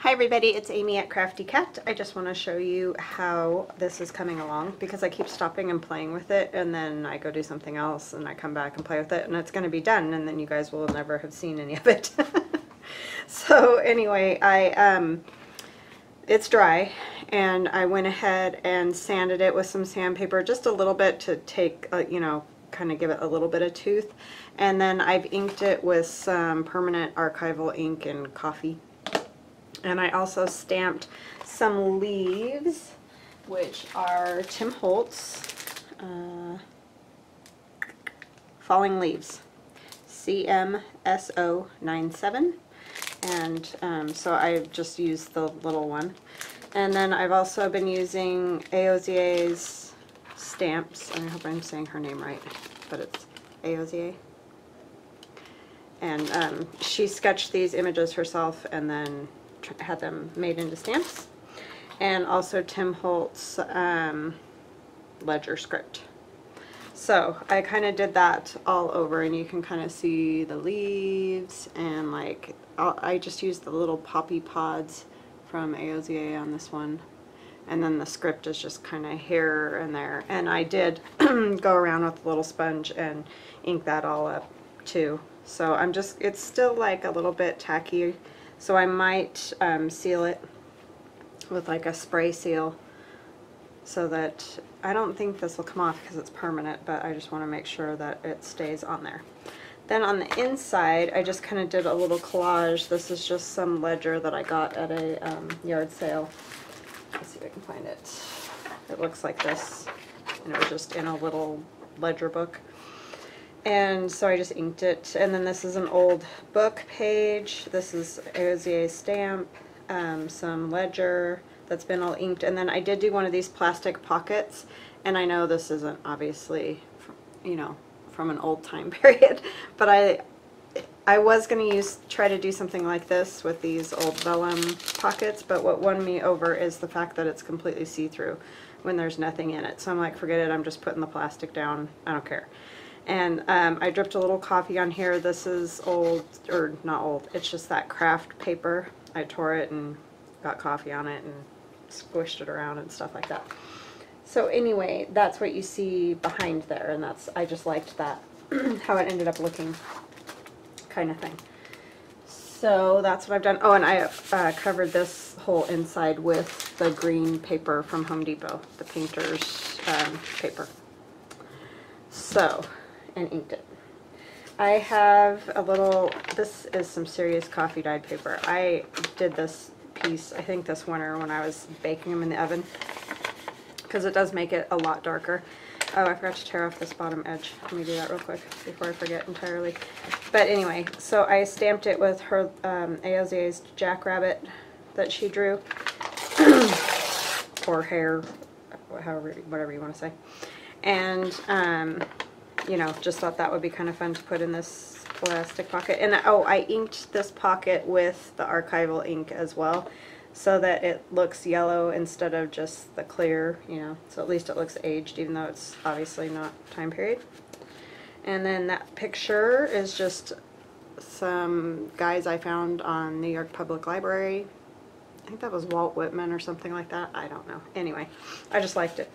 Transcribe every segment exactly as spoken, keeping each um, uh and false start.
Hi everybody, it's Amy at Crafty Cat. I just want to show you how this is coming along because I keep stopping and playing with it, and then I go do something else and I come back and play with it, and it's going to be done, and then you guys will never have seen any of it. So anyway, I um, it's dry, and I went ahead and sanded it with some sandpaper, just a little bit to take, uh, you know, kind of give it a little bit of tooth, and then I've inked it with some permanent archival ink and coffee. And I also stamped some leaves, which are Tim Holtz, uh, Falling Leaves, C M S O ninety-seven. And um, so I've just used the little one. And then I've also been using A O Z A's stamps. I hope I'm saying her name right, but it's A O Z A. And um, she sketched these images herself and then had them made into stamps, and also Tim Holtz um, ledger script. So I kind of did that all over, and you can kind of see the leaves, and like I'll, I just used the little poppy pods from A O Z A on this one, and then the script is just kind of here and there, and I did go around with a little sponge and ink that all up too. So I'm just, it's still like a little bit tacky, so I might um, seal it with like a spray seal, so that, I don't think this will come off because it's permanent, but I just want to make sure that it stays on there. Then on the inside, I just kind of did a little collage. This is just some ledger that I got at a um, yard sale. Let's see if I can find it. It looks like this, and it was just in a little ledger book. And so I just inked it, and then this is an old book page. This is Aosier stamp, um, some ledger that's been all inked, and then I did do one of these plastic pockets, and I know this isn't obviously, from, you know, from an old time period, but I, I was going to use try to do something like this with these old vellum pockets, but what won me over is the fact that it's completely see-through when there's nothing in it. So I'm like, forget it. I'm just putting the plastic down. I don't care. And um, I dripped a little coffee on here. This is old, or not old, it's just that craft paper. I tore it and got coffee on it and squished it around and stuff like that. So anyway, that's what you see behind there, and that's, I just liked that, how it ended up looking, kind of thing. So that's what I've done. Oh, and I uh, covered this whole inside with the green paper from Home Depot, the painter's um, paper. So, and inked it. I have a little, this is some serious coffee dyed paper. I did this piece, I think this winter when I was baking them in the oven, because it does make it a lot darker. Oh, I forgot to tear off this bottom edge. Let me do that real quick before I forget entirely. But anyway, so I stamped it with her um, A O Z A's jackrabbit that she drew, or hair, however, whatever you want to say. And um, you know, just thought that would be kind of fun to put in this plastic pocket. And oh, I inked this pocket with the archival ink as well, so that it looks yellow instead of just the clear, you know, so at least it looks aged, even though it's obviously not time period. And then that picture is just some guys I found on New York Public Library. I think that was Walt Whitman or something like that. I don't know. Anyway, I just liked it.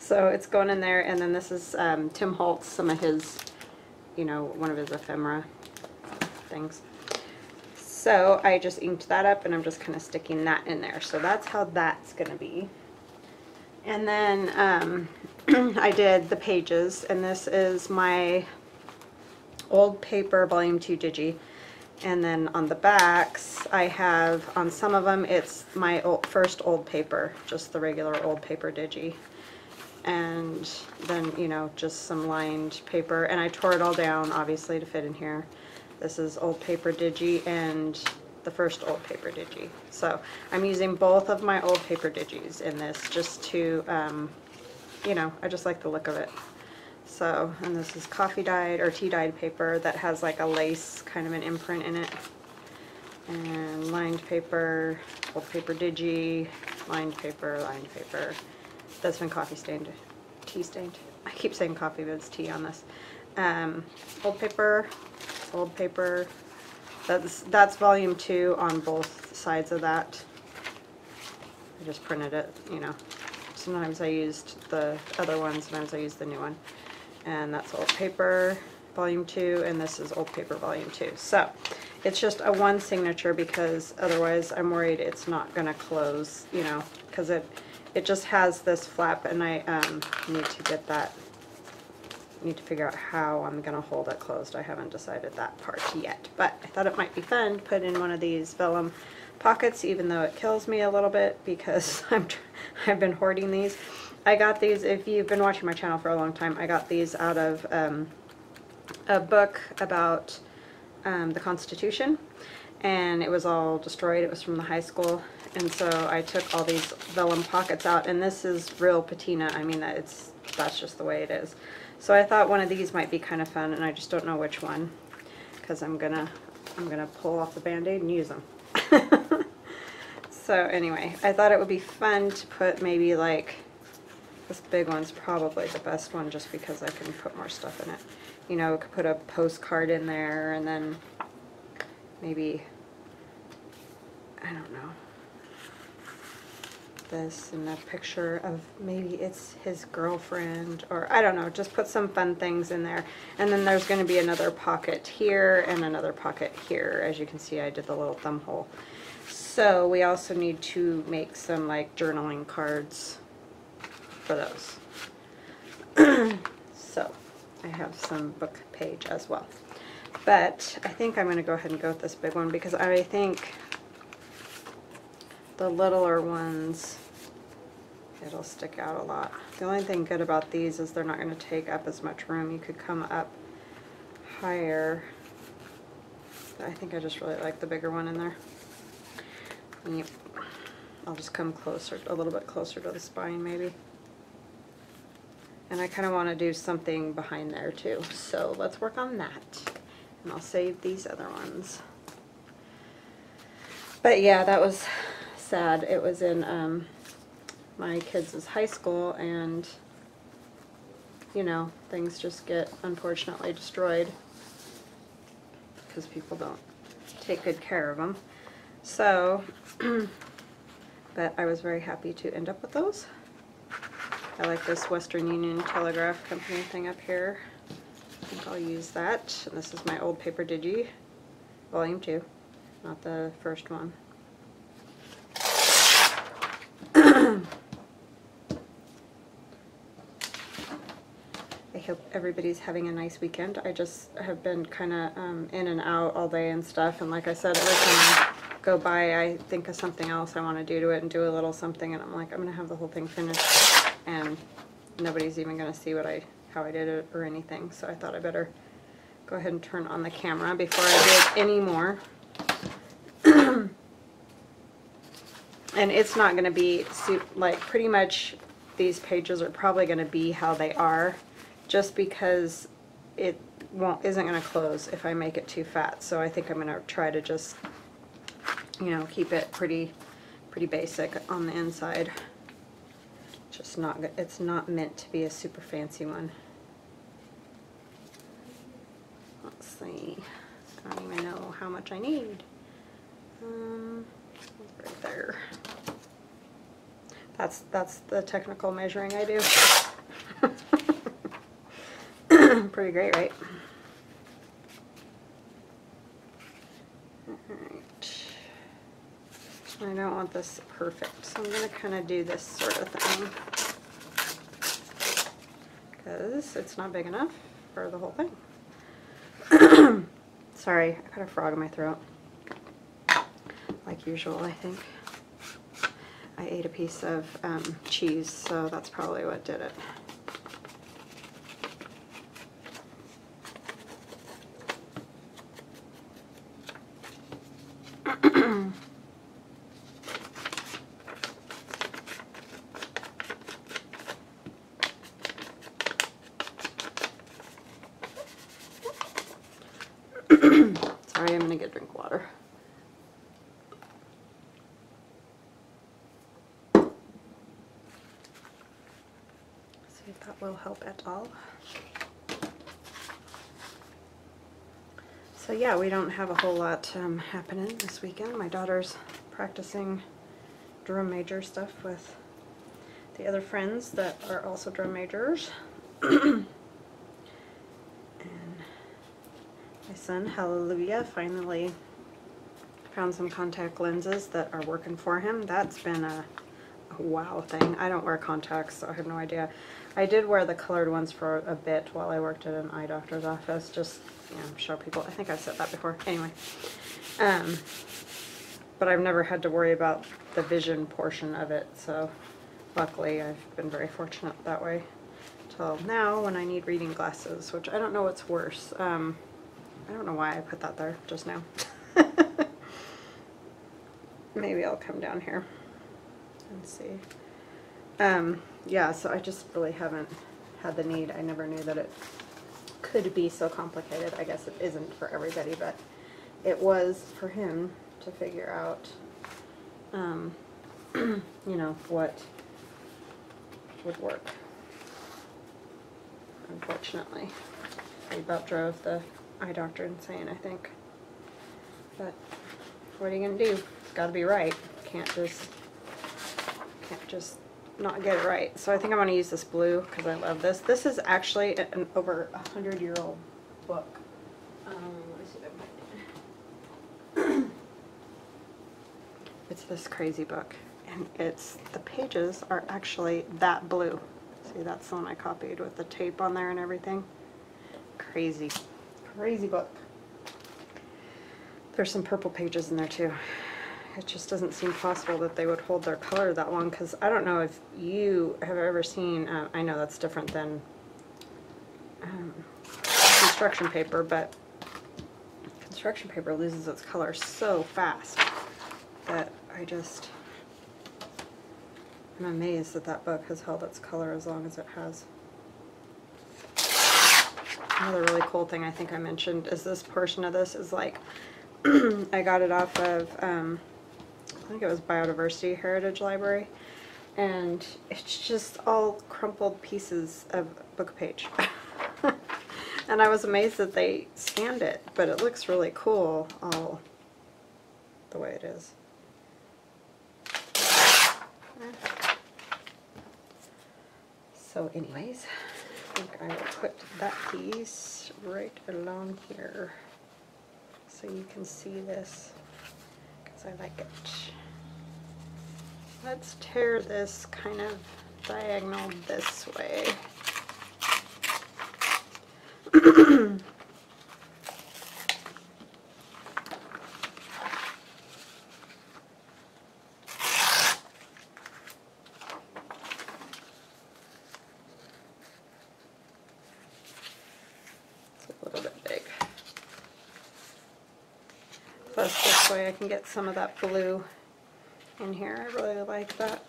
So it's going in there, and then this is um, Tim Holtz, some of his, you know, one of his ephemera things. So I just inked that up, and I'm just kind of sticking that in there. So that's how that's going to be. And then um, I did the pages, and this is my old paper, volume two digi. And then on the backs, I have, on some of them, it's my old, first old paper, just the regular old paper digi. And then, you know, just some lined paper, and I tore it all down obviously to fit in here. This is old paper digi and the first old paper digi. So I'm using both of my old paper digis in this, just to um, you know, I just like the look of it. So, and this is coffee dyed or tea dyed paper that has like a lace kind of an imprint in it, and lined paper, old paper digi, lined paper, lined paper. That's been coffee stained, tea stained. I keep saying coffee, but it's tea on this. Um, old paper, old paper, That's, that's volume two on both sides of that. I just printed it, you know. Sometimes I used the other one, sometimes I used the new one. And that's old paper volume two, and this is old paper volume two. So it's just a one signature because otherwise I'm worried it's not going to close, you know, because it, it just has this flap, and I um, need to get that, need to figure out how I'm going to hold it closed. I haven't decided that part yet, but I thought it might be fun to put in one of these vellum pockets, even though it kills me a little bit because I'm tr I've been hoarding these. I got these, if you've been watching my channel for a long time, I got these out of um, a book about um, the Constitution, and it was all destroyed. It was from the high school, and so I took all these vellum pockets out, and this is real patina. I mean, it's that's just the way it is. So I thought one of these might be kind of fun, and I just don't know which one, because I'm gonna I'm gonna pull off the Band-Aid and use them. So anyway, I thought it would be fun to put maybe like, this big one's probably the best one just because I can put more stuff in it. You know, I could put a postcard in there, and then maybe, I don't know, this and a picture of maybe it's his girlfriend, or I don't know, just put some fun things in there. And then there's going to be another pocket here and another pocket here. As you can see, I did the little thumb hole. So we also need to make some like journaling cards for those. So I have some book page as well, but I think I'm going to go ahead and go with this big one because I think the littler ones, it'll stick out a lot. The only thing good about these is they're not going to take up as much room. You could come up higher. I think I just really like the bigger one in there. Yep. I'll just come closer, a little bit closer to the spine maybe. And I kind of want to do something behind there too, so let's work on that. And I'll save these other ones. But yeah, that was sad. It was in um, my kids' high school, and you know, things just get unfortunately destroyed because people don't take good care of them. So, but I was very happy to end up with those. I like this Western Union Telegraph Company thing up here. I think I'll use that. And this is my old paper digi, volume two, not the first one. I hope everybody's having a nice weekend. I just have been kind of um, in and out all day and stuff, and like I said, every time I go by, I think of something else I want to do to it and do a little something, and I'm like, I'm going to have the whole thing finished. And nobody's even going to see what I, how I did it or anything, so I thought I better go ahead and turn on the camera before I do it anymore. And it's not going to be, like, pretty much these pages are probably going to be how they are, just because it won't, isn't going to close if I make it too fat. So I think I'm going to try to just, you know, keep it pretty, pretty basic on the inside. Just not, it's not meant to be a super fancy one. Let's see. I don't even know how much I need. Um, right there. That's that's the technical measuring I do. Pretty great, right? All right. I don't want this perfect, so I'm going to kind of do this sort of thing because it's not big enough for the whole thing. Sorry, I got a frog in my throat. Like usual, I think. I ate a piece of um, cheese, so that's probably what did it. So yeah, we don't have a whole lot um, happening this weekend. My daughter's practicing drum major stuff with the other friends that are also drum majors. And my son, hallelujah, finally found some contact lenses that are working for him. That's been a, a wow thing. I don't wear contacts, so I have no idea. I did wear the colored ones for a bit while I worked at an eye doctor's office, just you know, show people. I think I've said that before. Anyway, um, but I've never had to worry about the vision portion of it, so luckily I've been very fortunate that way. Till now, when I need reading glasses, which I don't know what's worse. Um, I don't know why I put that there just now. Maybe I'll come down here and see. Um, yeah, so I just really haven't had the need. I never knew that it could be so complicated. I guess it isn't for everybody, but it was for him to figure out, um, you know, what would work. Unfortunately, I about drove the eye doctor insane, I think. But what are you gonna do? It's got to be right. Can't just can't just not get it right. So I think I'm gonna use this blue because I love this. This is actually an over a hundred year old book. Um, let me see if I can find it. It's this crazy book, and it's the pages are actually that blue. See, that's the one I copied with the tape on there and everything. Crazy, crazy book. There's some purple pages in there too. It just doesn't seem possible that they would hold their color that long, because I don't know if you have ever seen, uh, I know that's different than um, construction paper, but construction paper loses its color so fast that I just, I'm amazed that that book has held its color as long as it has. Another really cool thing I think I mentioned is this portion of this is like, I got it off of, um, I think it was Biodiversity Heritage Library, and it's just all crumpled pieces of book page. And I was amazed that they scanned it, but it looks really cool all the way it is. So anyways, I think I will put that piece right along here, so you can see this, because I like it. Let's tear this kind of diagonal this way. I can get some of that blue in here. I really like that.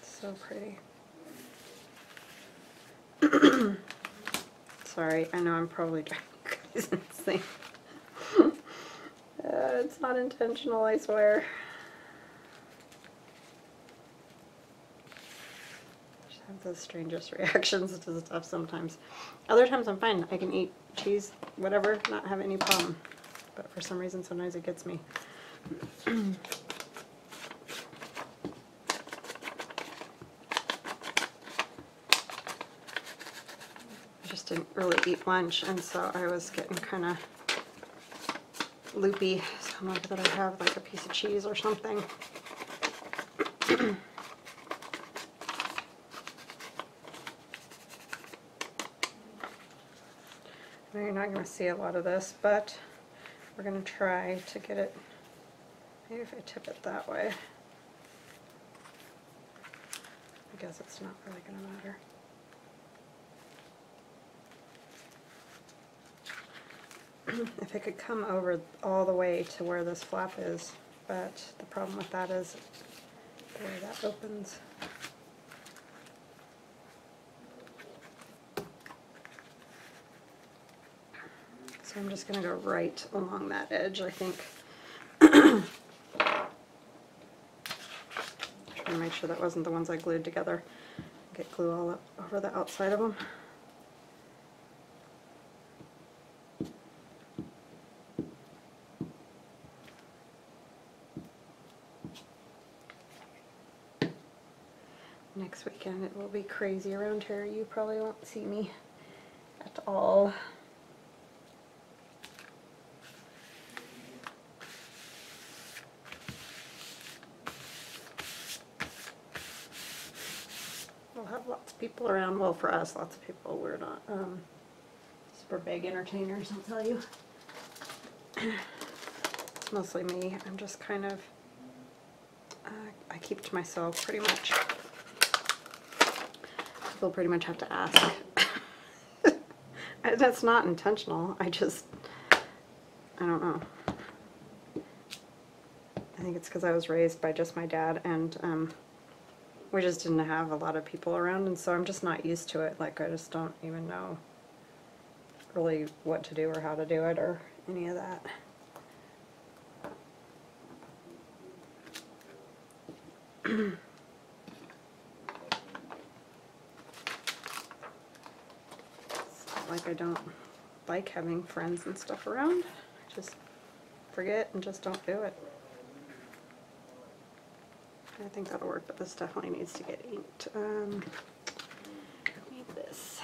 It's so pretty. Sorry, I know I'm probably driving you guys insane. uh, it's not intentional, I swear. I just have the strangest reactions to stuff sometimes. Other times I'm fine. I can eat cheese, whatever, not have any problem. But for some reason, sometimes it gets me. I just didn't really eat lunch, and so I was getting kind of loopy, so I'm like, that I have like a piece of cheese or something. Now you're not going to see a lot of this, but we're going to try to get it. Maybe if I tip it that way, I guess it's not really going to matter. If it could come over all the way to where this flap is, but the problem with that is the way that opens. So I'm just going to go right along that edge, I think. Make sure that wasn't the ones I glued together. Get glue all up over the outside of them. next weekend. It will be crazy around here. You probably won't see me at all. We'll have lots of people around. Well, for us, lots of people. We're not um, super big entertainers, I'll tell you. It's mostly me. I'm just kind of, uh, I keep to myself pretty much. People pretty much have to ask. That's not intentional. I just, I don't know. I think it's because I was raised by just my dad, and um, we just didn't have a lot of people around, and so I'm just not used to it. Like, I just don't even know really what to do or how to do it or any of that. I don't like having friends and stuff around. I just forget and just don't do it. I think that'll work, but this definitely needs to get inked. Um, I need this.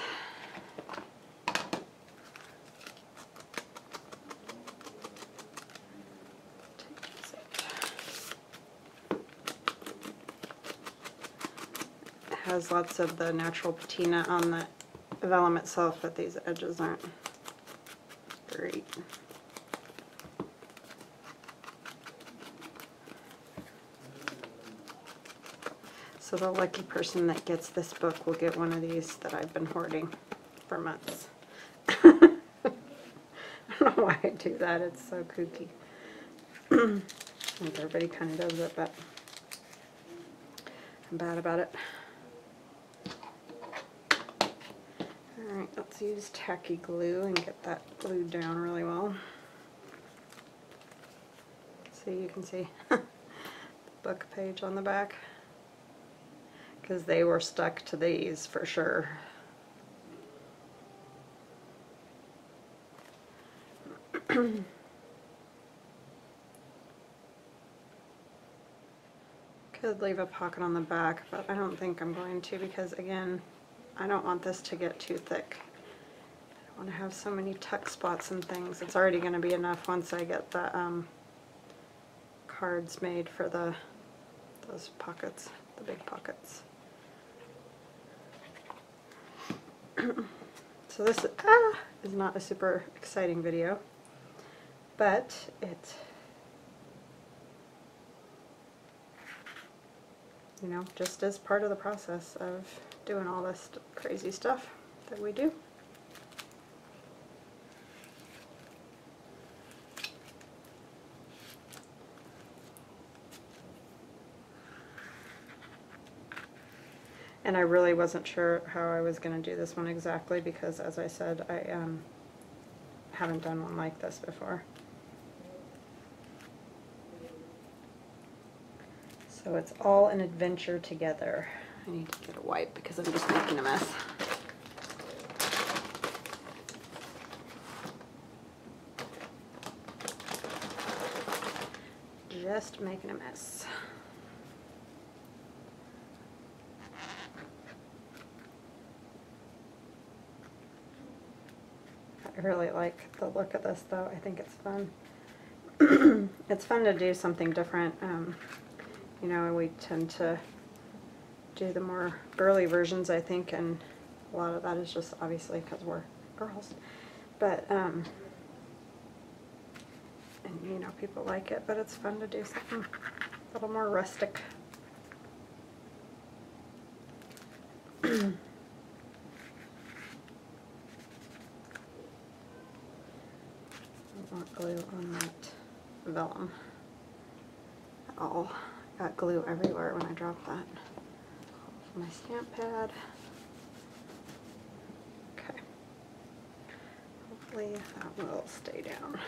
It has lots of the natural patina on the vellum itself, but these edges aren't great. So the lucky person that gets this book will get one of these that I've been hoarding for months. I don't know why I do that, it's so kooky. I think everybody kind of does it, but I'm bad about it. Let's use tacky glue and get that glued down really well. See, you can see the book page on the back, because they were stuck to these for sure. Could leave a pocket on the back, but I don't think I'm going to, because again, I don't want this to get too thick. I don't want to have so many tuck spots and things. It's already going to be enough once I get the um, cards made for the those pockets, the big pockets. So this ah, is not a super exciting video, but it, you know, just as part of the process of doing all this st- crazy stuff that we do. And I really wasn't sure how I was going to do this one exactly, because as I said, I um, haven't done one like this before. So it's all an adventure together. I need to get a wipe because I'm just making a mess. Just making a mess. I really like the look of this though. I think it's fun. It's fun to do something different. Um, you know, we tend to do the more girly versions, I think, and a lot of that is just obviously because we're girls, but um, and you know, people like it, but it's fun to do something a little more rustic. I want glue on that vellum at all. I got glue everywhere when I dropped that. My stamp pad. Okay. Hopefully that will stay down.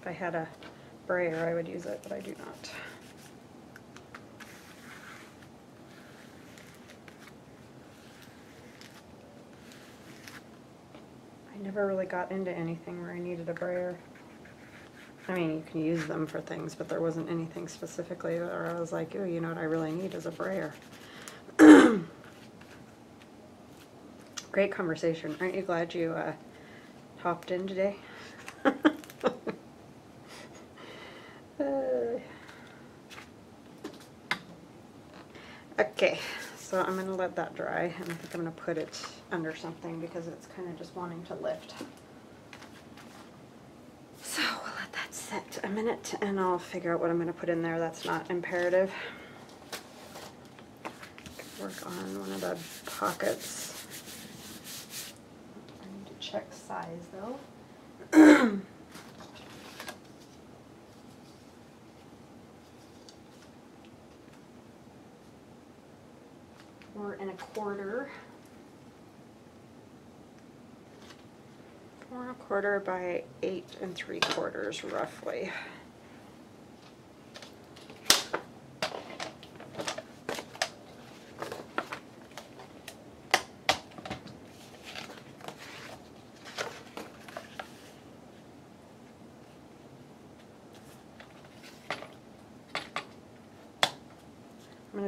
If I had a brayer, I would use it, but I do not. I never really got into anything where I needed a brayer. I mean, you can use them for things, but there wasn't anything specifically where I was like, oh, you know what I really need is a brayer. Great conversation. Aren't you glad you uh, hopped in today? uh, okay, so I'm going to let that dry, and I think I'm going to put it under something because it's kind of just wanting to lift. So we'll let that sit a minute, and I'll figure out what I'm going to put in there. That's not imperative. Work on one of the pockets. Check size though. Four and a quarter. Four and a quarter by eight and three quarters roughly.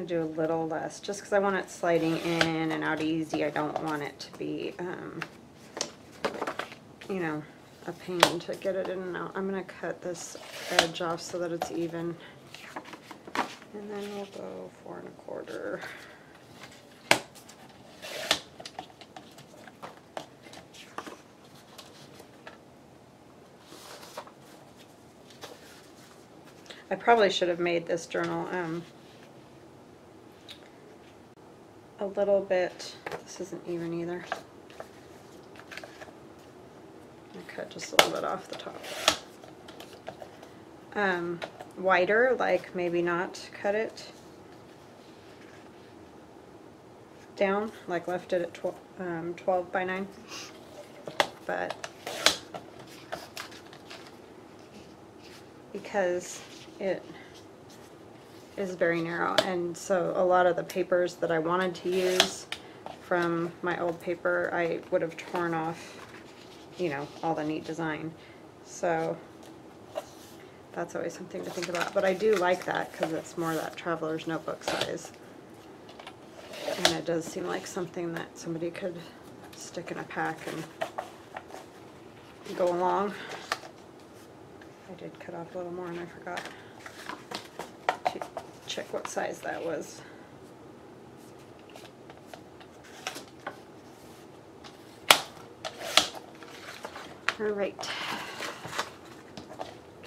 Do a little less just because I want it sliding in and out easy. I don't want it to be um, you know, a pain to get it in and out. I'm gonna cut this edge off so that it's even, and then we'll go four and a quarter. I probably should have made this journal um, a little bit, this isn't even either. I cut just a little bit off the top. Um, wider, like maybe not cut it down, like left it at tw um, twelve by nine, but because it is very narrow, and so a lot of the papers that I wanted to use from my old paper I would have torn off, you know, all the neat design. So that's always something to think about, but I do like that because it's more that traveler's notebook size, and it does seem like something that somebody could stick in a pack and go along. I did cut off a little more and I forgot. Check what size that was. All right,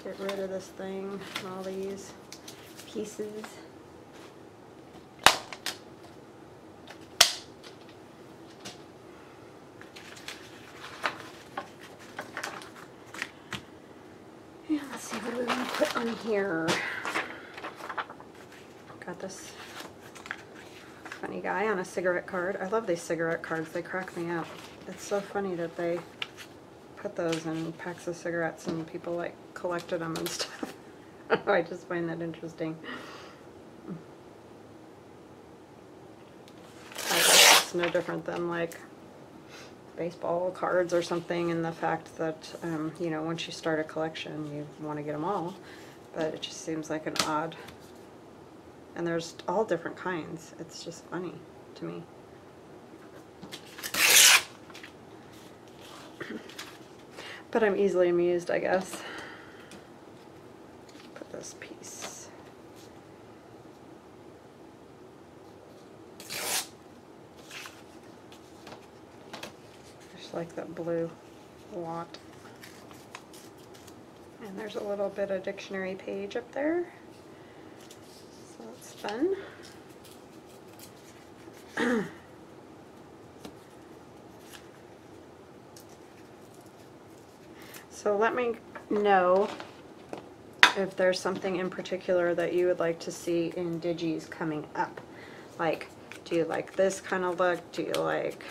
get rid of this thing, all these pieces. Yeah, let's see what do we want to put on here. Got this funny guy on a cigarette card. I love these cigarette cards. They crack me up. It's so funny that they put those in packs of cigarettes and people like collected them and stuff. I just find that interesting. I guess it's no different than like baseball cards or something, and the fact that um, you know, once you start a collection you want to get them all, but it just seems like an odd. And there's all different kinds. It's just funny to me. But I'm easily amused, I guess. Put this piece. Just like that blue lot. And there's a little bit of dictionary page up there. Fun. So let me know if there's something in particular that you would like to see in digis coming up. Like, do you like this kind of look? Do you like,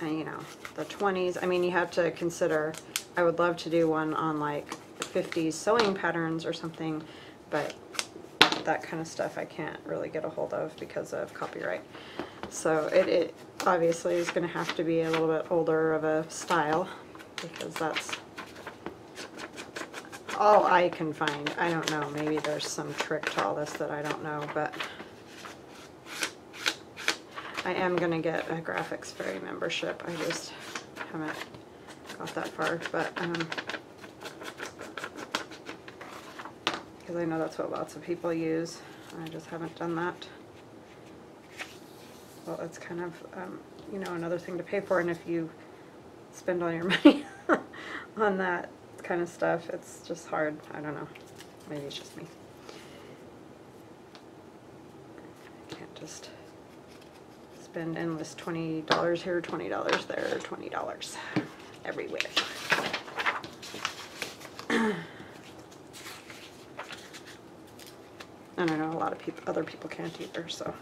you know, the twenties? I mean, you have to consider, I would love to do one on like the fifties sewing patterns or something, but that kind of stuff I can't really get a hold of because of copyright. So it, it obviously is going to have to be a little bit older of a style because that's all I can find. I don't know, maybe there's some trick to all this that I don't know, but I am going to get a Graphics Fairy membership. I just haven't got that far, but um, because I know that's what lots of people use. I just haven't done that. Well, it's kind of, um, you know, another thing to pay for, and if you spend all your money on that kind of stuff, it's just hard. I don't know. Maybe it's just me. I can't just spend endless twenty dollars here, twenty dollars there, twenty dollars everywhere. And I know a lot of people, other people can't either, so.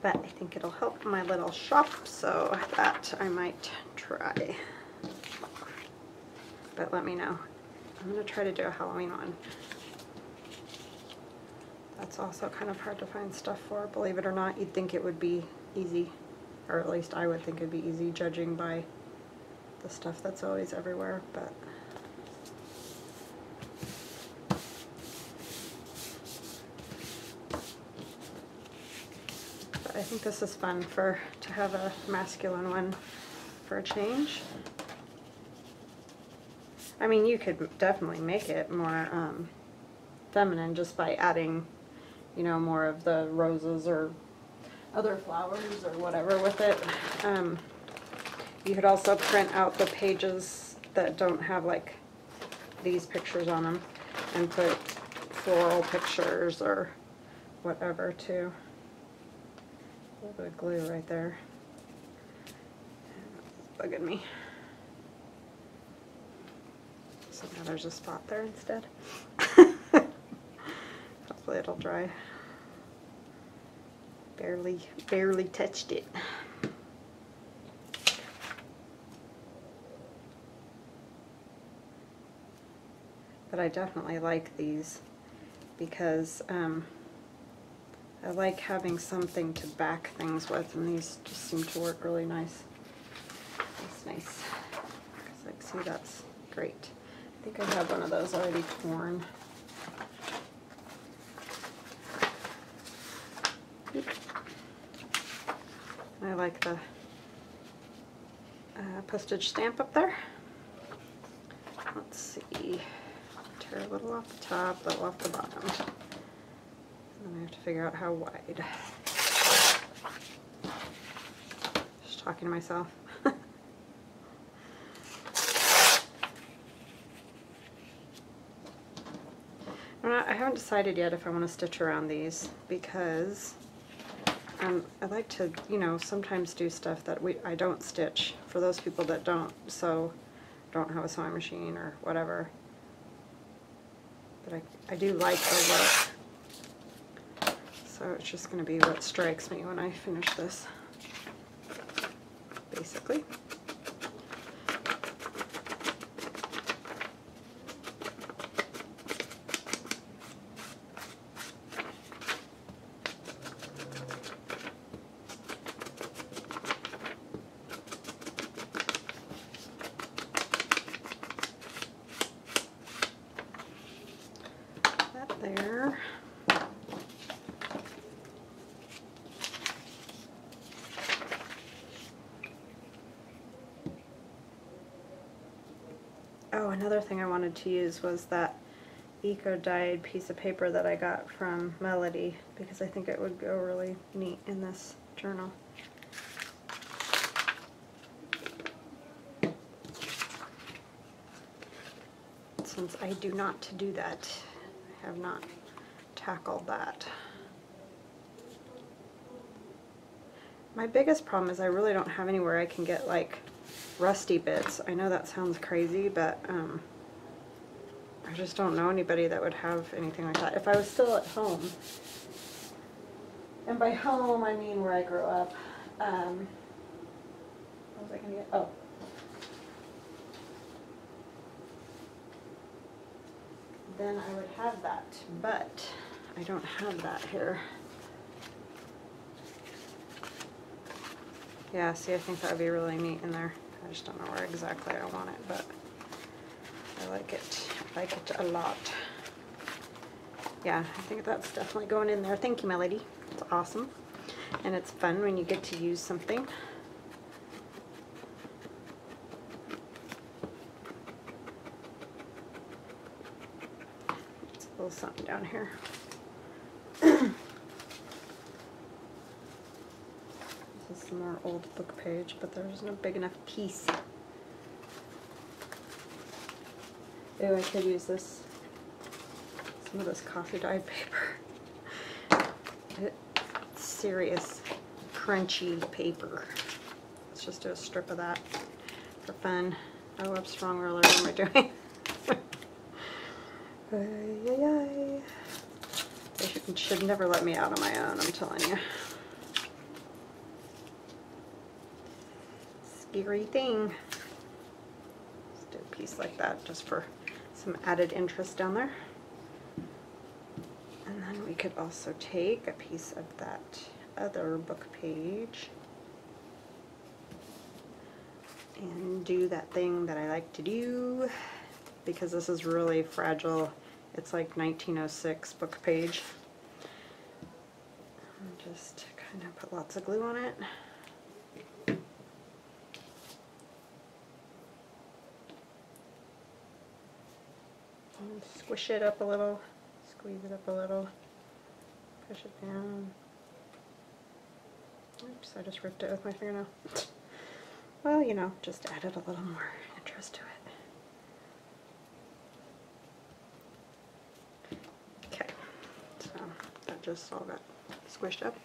But I think it'll help my little shop, so that I might try. But let me know. I'm going to try to do a Halloween one. That's also kind of hard to find stuff for, believe it or not. You'd think it would be easy, or at least I would think it'd be easy, judging by the stuff that's always everywhere, but but I think this is fun for to have a masculine one for a change. I mean, you could definitely make it more um, feminine just by adding, you know, more of the roses or other flowers or whatever with it. Um, you could also print out the pages that don't have like these pictures on them and put floral pictures or whatever too. A little bit of glue right there. It's bugging me. So now there's a spot there instead. Hopefully it'll dry. Barely, barely touched it. But I definitely like these because um, I like having something to back things with, and these just seem to work really nice. That's nice. Because like, see, that's great. I think I have one of those already torn. I like the uh, postage stamp up there. Let's see, tear a little off the top, little off the bottom. And then I have to figure out how wide. Just talking to myself. I haven't decided yet if I want to stitch around these because Um, I like to, you know, sometimes do stuff that we I don't stitch for those people that don't, so don't have a sewing machine or whatever. But I, I do like the look. So it's just going to be what strikes me when I finish this, basically. Another thing I wanted to use was that eco-dyed piece of paper that I got from Melody, because I think it would go really neat in this journal. Since I do not do that, I have not tackled that. My biggest problem is I really don't have anywhere I can get like rusty bits. I know that sounds crazy, but um, I just don't know anybody that would have anything like that. If I was still at home, and by home I mean where I grew up, um, what was I going to get? Oh. Then I would have that, but I don't have that here. Yeah, see, I think that would be really neat in there. I just don't know where exactly I want it, but I like it. I like it a lot. Yeah, I think that's definitely going in there. Thank you, Melody. It's awesome. And it's fun when you get to use something. It's a little something down here. This is some more old book page, but there's no big enough piece. Ooh, I could use this. Some of this coffee dyed paper. It's serious, crunchy paper. Let's just do a strip of that for fun. Oh, I'm strong ruler. What am I doing? Ay, ay, ay. They should, should never let me out on my own, I'm telling you. Scary thing. Let's do a piece like that just for some added interest down there. And then we could also take a piece of that other book page and do that thing that I like to do, because this is really fragile. It's like nineteen oh six book page. And just kind of put lots of glue on it. And squish it up a little, squeeze it up a little, push it down. Oops, I just ripped it with my fingernail. Well, you know, just added a little more interest to it. Okay, so that just all got squished up.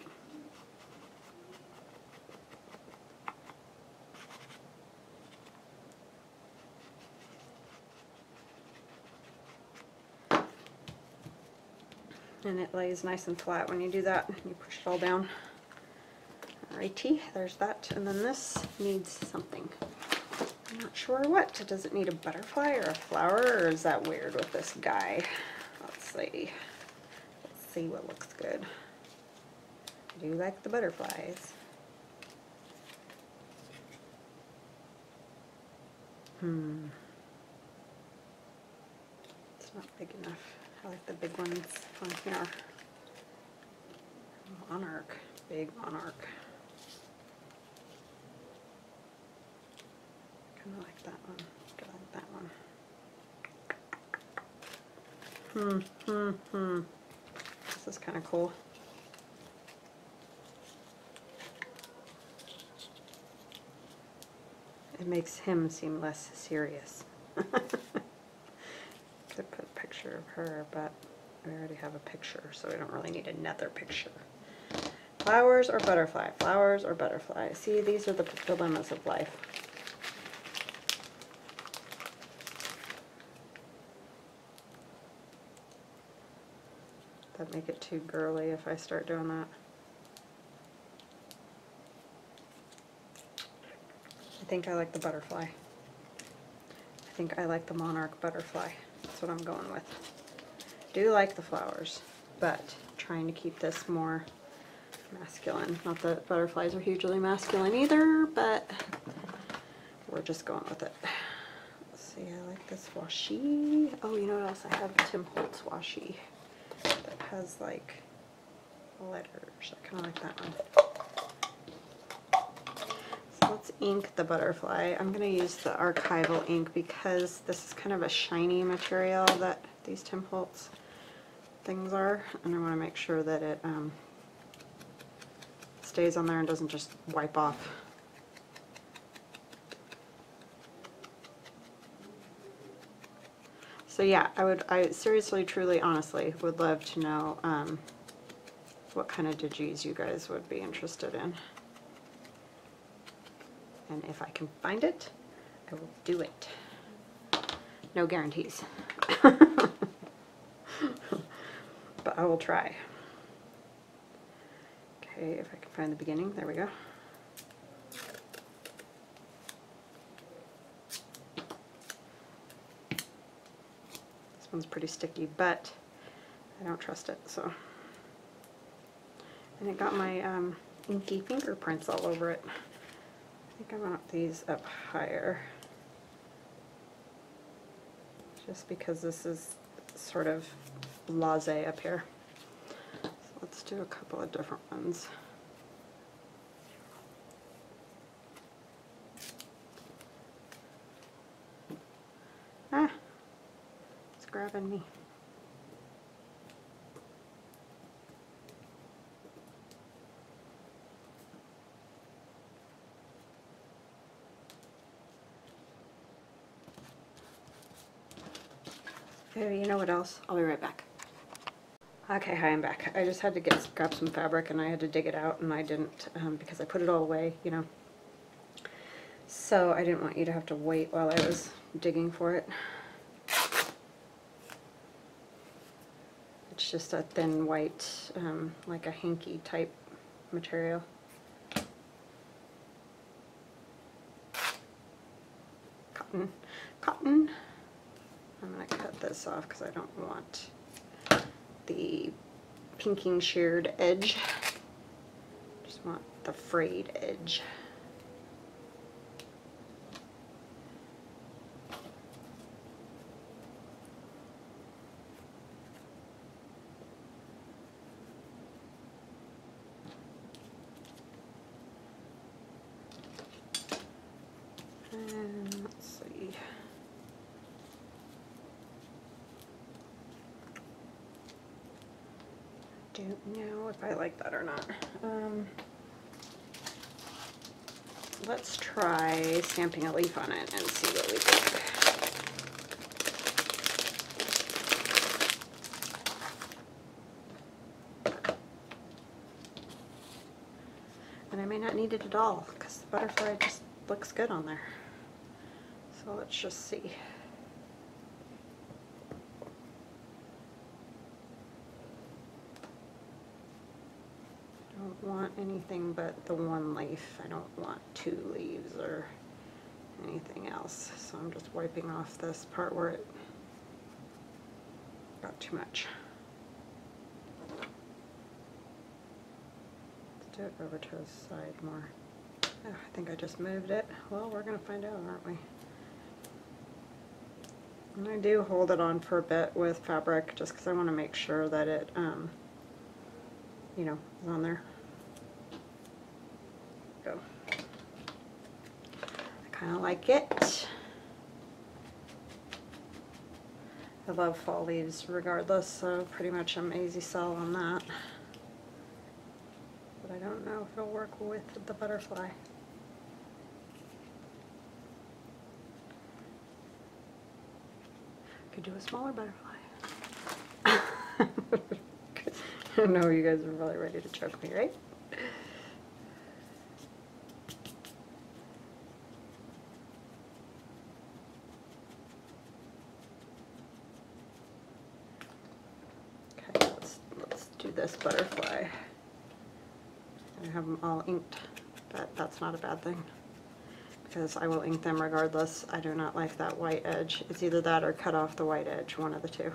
And it lays nice and flat when you do that. You push it all down. Alrighty, there's that. And then this needs something. I'm not sure what. Does it need a butterfly or a flower, or is that weird with this guy? Let's see. Let's see what looks good. I do like the butterflies. Hmm. It's not big enough. I like the big ones on here. Monarch, big monarch. I kind of like that one. I like that one. Hmm, hmm, hmm. This is kind of cool. It makes him seem less serious. To put a picture of her, but we already have a picture, so we don't really need another picture. Flowers or butterfly, flowers or butterfly. See, these are the dilemmas of life. That make it too girly if I start doing that. I think I like the butterfly. I think I like the monarch butterfly. That's what I'm going with. I do like the flowers, but I'm trying to keep this more masculine. Not that butterflies are hugely masculine either, but we're just going with it. Let's see, I like this washi. Oh, you know what else? I have a Tim Holtz washi that has like letters. I kind of like that one. So let's ink the butterfly. I'm going to use the archival ink because this is kind of a shiny material that these Tim Holtz things are, and I want to make sure that it um, stays on there and doesn't just wipe off. So yeah, I would, I seriously, truly, honestly would love to know um, what kind of digis you guys would be interested in. And if I can find it, I will do it. No guarantees. But I will try. Okay, if I can find the beginning, there we go. This one's pretty sticky, but I don't trust it, so. And it got my um, inky fingerprints all over it. I think I want these up higher, just because this is sort of blasé up here. So let's do a couple of different ones. Ah, it's grabbing me. Oh, you know what else? I'll be right back. Okay, hi, I'm back. I just had to get grab some fabric and I had to dig it out, and I didn't um, because I put it all away, you know. So I didn't want you to have to wait while I was digging for it. It's just a thin white, um, like a hanky type material. Cotton. Cotton. I'm going to cut this off because I don't want the pinking sheared edge. Just want the frayed edge. I like that or not. Um, let's try stamping a leaf on it and see what we think. And I may not need it at all because the butterfly just looks good on there. So let's just see. Want anything but the one leaf. I don't want two leaves or anything else. So I'm just wiping off this part where it got too much. Let's do it over to the side more. Oh, I think I just moved it. Well, we're gonna find out, aren't we? And I do hold it on for a bit with fabric just because I want to make sure that it, um, you know, is on there. Go. I kind of like it. I love fall leaves regardless, so pretty much I'm easy sell on that. But I don't know if it'll work with the butterfly. I could do a smaller butterfly. I know you guys are really ready to choke me, right? Butterfly. I have them all inked, but that's not a bad thing because I will ink them regardless. I do not like that white edge. It's either that or cut off the white edge, one of the two.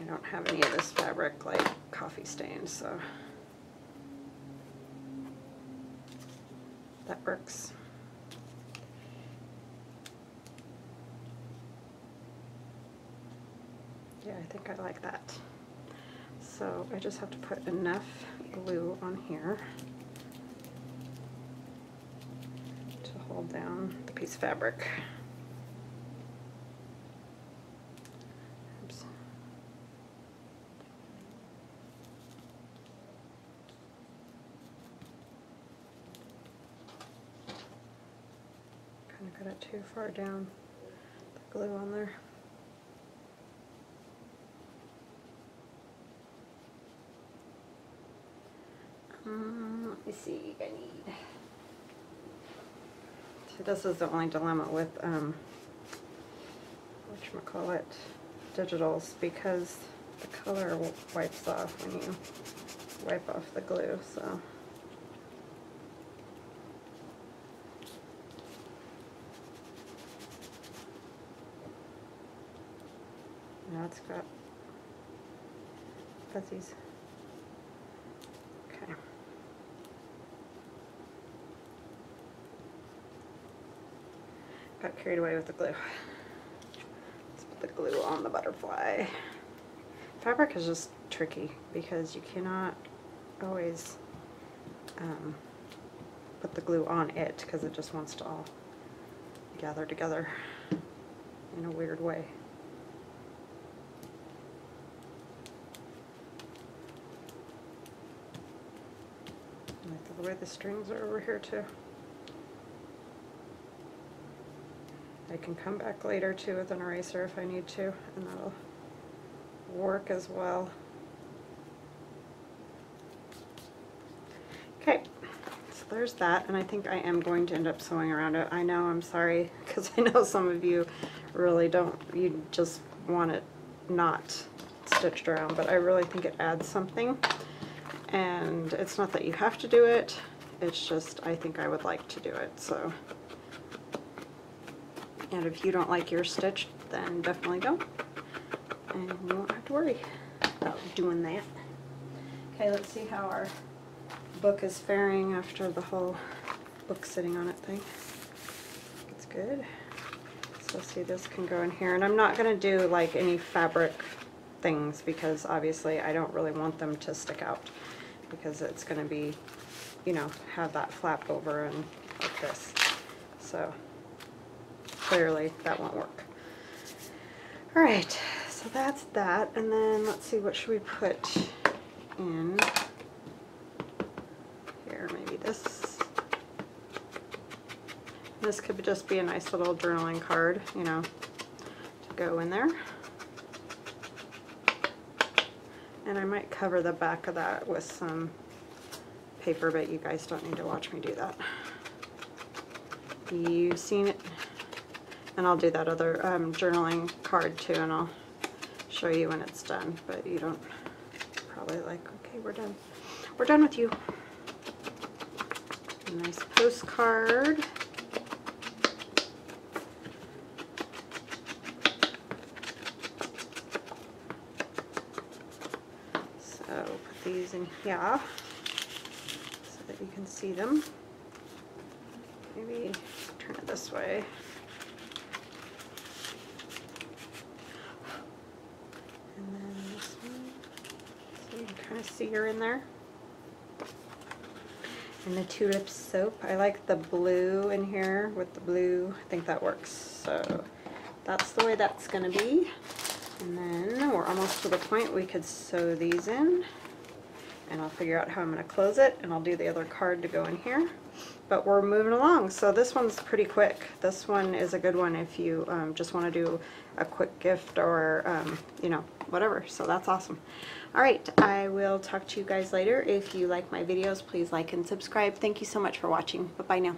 I don't have any of this fabric like coffee stained, so that works. Yeah, I think I like that. So I just have to put enough glue on here to hold down the piece of fabric. Got it too far down, the glue on there. Um, let me see, I need. So this is the only dilemma with um, whatchamacallit, digitals, because the color wipes off when you wipe off the glue, so. Oh, it's got fuzzies. Okay. Got carried away with the glue. Let's put the glue on the butterfly. Fabric is just tricky because you cannot always um, put the glue on it because it just wants to all gather together in a weird way. I like the way the strings are over here too. I can come back later too with an eraser if I need to, and that'll work as well. Okay, so there's that, and I think I am going to end up sewing around it. I know, I'm sorry, because I know some of you really don't, you just want it not stitched around, but I really think it adds something, and it's not that you have to do it, it's just I think I would like to do it. So, and if you don't like your stitch, then definitely don't. And you won't have to worry about doing that. Okay, let's see how our book is faring after the whole book sitting on it thing. It's good. So see, this can go in here. And I'm not going to do like any fabric things because obviously I don't really want them to stick out because it's going to be, you know, have that flap over and like this. So clearly that won't work. All right. So that's that, and then let's see, what should we put in here? Maybe this. This could just be a nice little journaling card, you know, to go in there. And I might cover the back of that with some paper, but you guys don't need to watch me do that. You've seen it. And I'll do that other um, journaling card too, and I'll show you when it's done, but you don't probably like, okay, we're done. We're done with you. A nice postcard. So put these in here so that you can see them. Maybe turn it this way. See her in there. And the tulip soap. I like the blue in here with the blue. I think that works. So that's the way that's going to be. And then we're almost to the point we could sew these in. And I'll figure out how I'm going to close it. And I'll do the other card to go in here. But we're moving along. So this one's pretty quick. This one is a good one if you um, just want to do a quick gift or, um, you know, whatever. So that's awesome. All right. I will talk to you guys later. If you like my videos, please like and subscribe. Thank you so much for watching. Bye-bye now.